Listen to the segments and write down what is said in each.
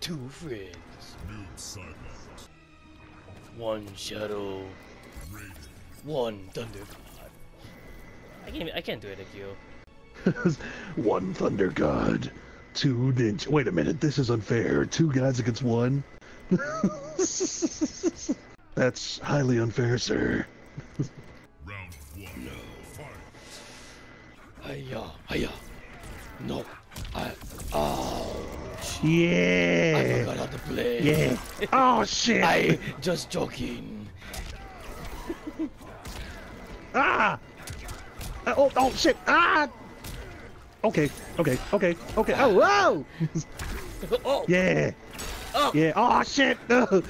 two friends. One Shadow. One Thunder God. I can't do it, Akio. One Thunder God. Two ninja. Wait a minute, this is unfair. Two guys against one. That's highly unfair, sir. Round one. No. Fight. Hiya, hiya. No. Ouch. Yeah. I forgot how to play. Yeah. Oh shit. I just joking. Ah. Oh. Oh shit. Ah. Okay. Okay. Okay. Okay. Oh. Whoa. Oh. Yeah. Oh. Yeah. Oh shit. Oh.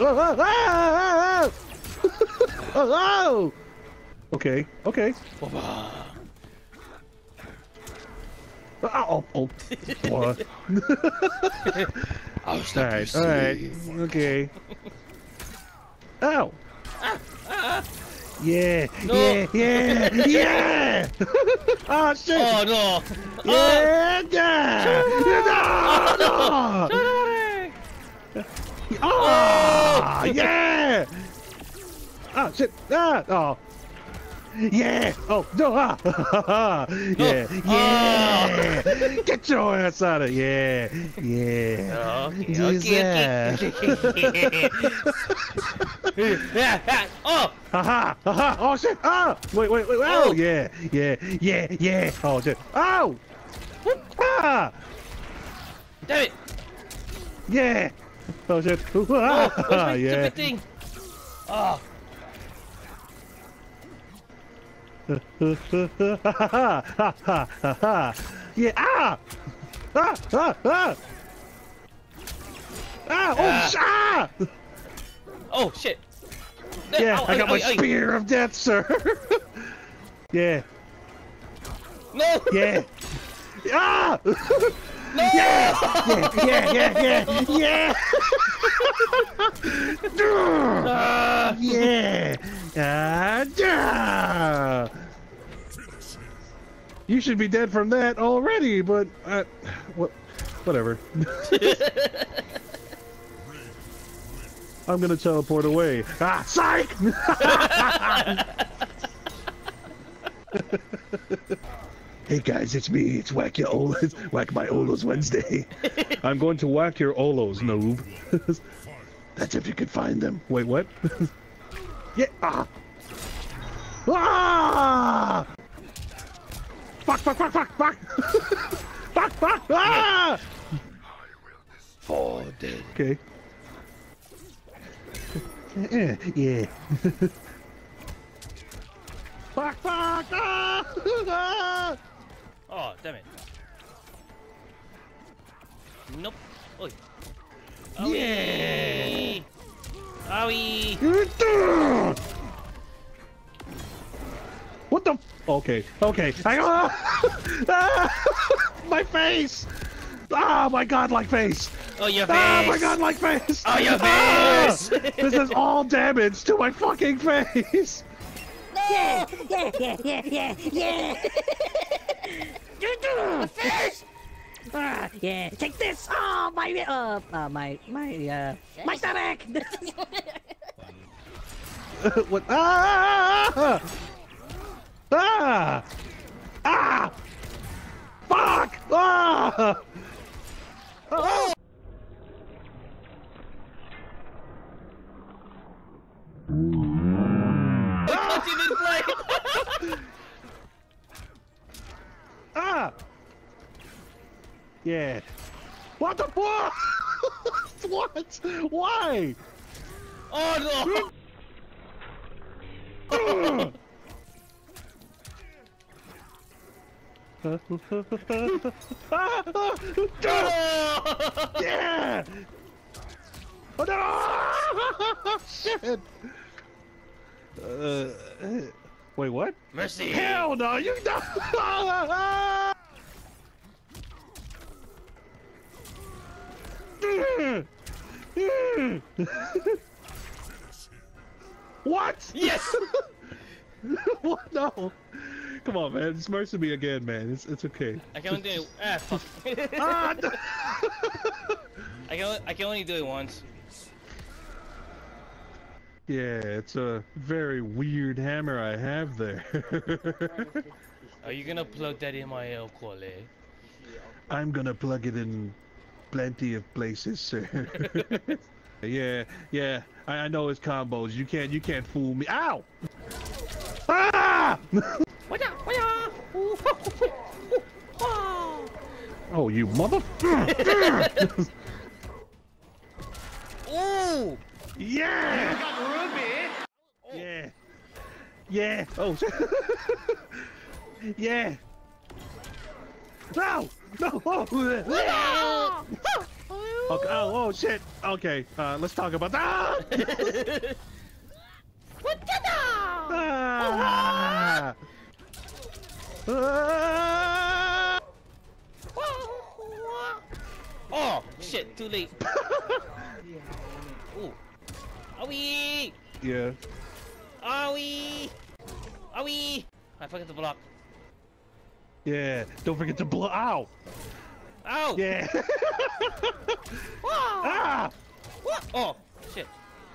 Oh, oh, oh, oh. Oh, oh. Okay. Okay. Oh, oh, what? Alright, alright, okay. Ow! Yeah, no. Yeah, yeah, yeah! Oh, shit! Oh, no! Yeah, yeah! No, no! Oh, yeah! Oh, shit! Ah, oh! Yeah! Oh no! Ah. Yeah! Oh. Yeah! Oh. Get your ass out of here! Yeah! Yeah! Okay. Oh! Haha! Haha! Oh shit! Ah! Oh. Wait! Wait! Wait! Oh! Yeah! Yeah! Yeah! Yeah! Oh shit! Ow! Oh. Ah! Damn it! Yeah! Oh shit! Ah! Oh, my yeah! Stupid thing? Oh! Ha ha ha ha ha! Yeah! Ah! Ah! Ah! Ah! Ah! Oh! Ah! Oh shit! Yeah! I got my spear of death, sir. Yeah. No. Yeah. Ah! No! Yeah! Yeah! Yeah! Yeah! Yeah! Yeah! Yeah! Yeah! You should be dead from that already, but whatever. I'm gonna teleport away. Ah, psych! Hey guys, it's me. It's Whack Your Olos. Whack My Olos Wednesday. I'm going to whack your Olos, noob. That's if you could find them. Wait, what? Yeah. Ah. Ah! Fuck! Fuck! Fuck! Fuck! Fuck! Fuck! Fuck! Ah! Fall dead. Okay. Yeah. Fuck! Fuck! Ah! Oh, damn it. Nope. Oi. Owie. Yeah. Owie. What the? F okay. Okay. My face. Ah, my godlike face. Oh, your face. Ah, my godlike face. Oh, your face. Ah, this is all damage to my fucking face. Yeah. Yeah. Yeah. Yeah. Yeah. Yeah. A fish. Ah, yeah, take this! Oh, my stomach! What? Ah! Ah! Ah! Fuck! Ah! Oh! I can't even play! Ah! Yeah. What the fuck? What? Why? Oh no! Yeah! Oh no! Shit! Wait, what? Mercy! Hell no! You don't! What? Yes. What? No. Come on, man. It's mercy me again, man. It's okay. I can only do it. Ah, fuck. I can only do it once. Yeah, it's a very weird hammer I have there. Are you gonna plug that in my alcohol? I'm gonna plug it in plenty of places, sir. yeah. I know it's combos. You can't fool me. Ow! Ah! Oh, you motherfucker! Oh! Yeah! You got Ruby! Oh. Yeah! Yeah! Oh! Yeah! No! No! Oh! Oh, no. Okay. Oh, shit! Okay, let's talk about that! What the ah. Ah. Oh! Shit, too late! Ooh. Owie! Yeah. Owie! Owie! I forgot to block. Yeah, don't forget to blow. Ow! Ow! Yeah! Ah! What? Oh, shit.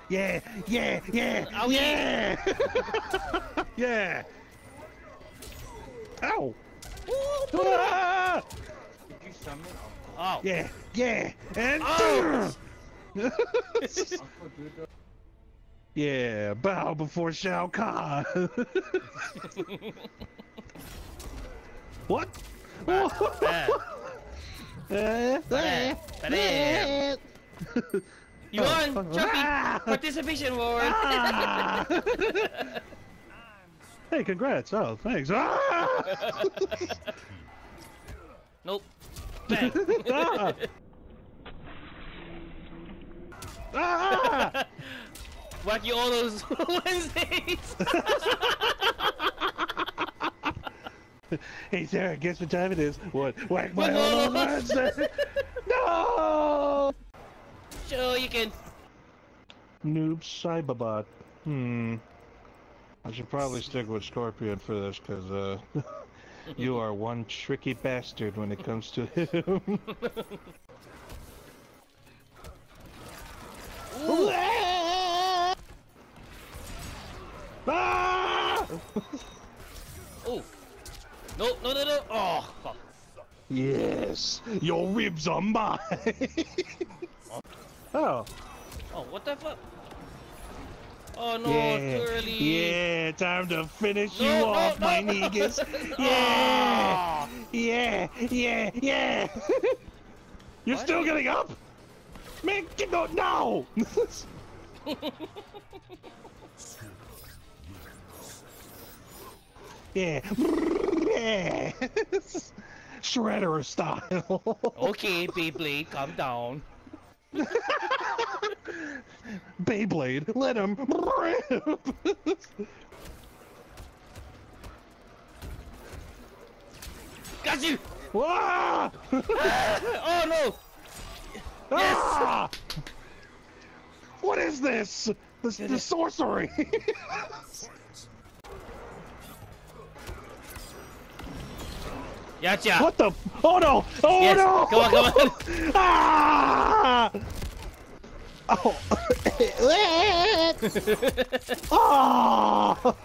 Yeah! Owie! Yeah! Yeah! Ow! Ah! Did you summon? Oh. Yeah! And. Oh. Yeah, bow before Shao Kahn. What? You won, Chucky! Participation award! Hey, congrats! Oh, thanks! Nope. Bang! Ah! Whack you all those Wednesdays! Hey Sarah, guess what time it is? What? Whack my all those Wednesdays! No! Sure you can. Noob Cyberbot. I should probably stick with Scorpion for this, cause you are one tricky bastard when it comes to him. Ah! Oh! No! Oh! Fuck. Yes! Your ribs are mine! Oh! Oh, what the fuck? Oh no, too early! Yeah, time to finish you off, my negus! Yeah! Oh. Yeah! You're what? Still getting up? Man, get up now! Yeah. Shredder style. Okay, Beyblade, calm down. Beyblade, let him rip. Got you! Ah! Oh no! Yes! Ah! What is this? This sorcery! Gotcha! What the? Oh no! Oh yes. No! Come on! Ah! Oh! Oh!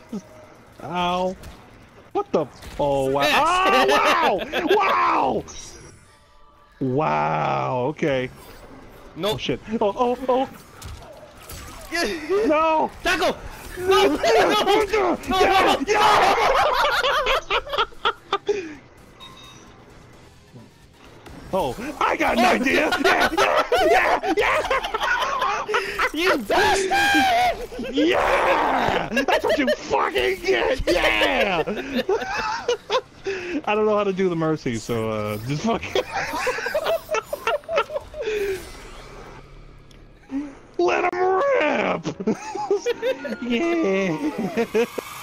Ow! What the? Oh wow! Oh, wow! Okay. No nope. Oh, shit! Oh! No! Taco! No! Yeah! Oh, I got an idea! Yeah! You bastard! Yeah! That's what you fucking get! Yeah! I don't know how to do the mercy, so just fucking. Let him rip! Yeah!